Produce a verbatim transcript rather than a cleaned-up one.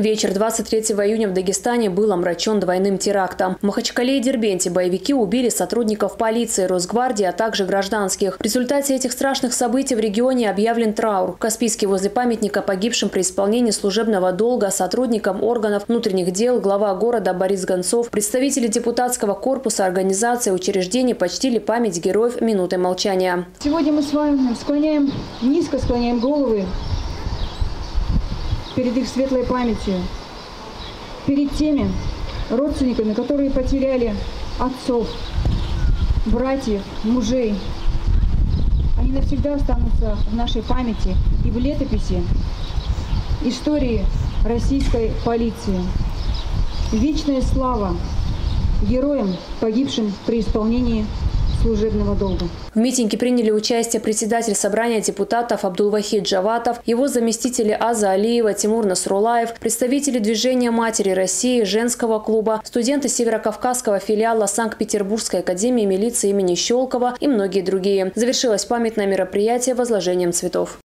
Вечер двадцать третьего июня в Дагестане был омрачен двойным терактом. В Махачкале и Дербенте боевики убили сотрудников полиции, Росгвардии, а также гражданских. В результате этих страшных событий в регионе объявлен траур. В Каспийске возле памятника погибшим при исполнении служебного долга сотрудникам органов внутренних дел, глава города Борис Гонцов, представители депутатского корпуса, организации, учреждений почтили память героев минутой молчания. Сегодня мы с вами склоняем, низко склоняем головы перед их светлой памятью, перед теми родственниками, которые потеряли отцов, братьев, мужей. Они навсегда останутся в нашей памяти и в летописи истории российской полиции. Вечная слава героям, погибшим при исполнении служебного долга. В митинге приняли участие председатель собрания депутатов Абдулвахид Джаватов, его заместители Аза Алиева, Тимур Насрулаев, представители движения «Матери России», женского клуба, студенты Северо-Кавказского филиала Санкт-Петербургской академии милиции имени Щелкова и многие другие. Завершилось памятное мероприятие возложением цветов.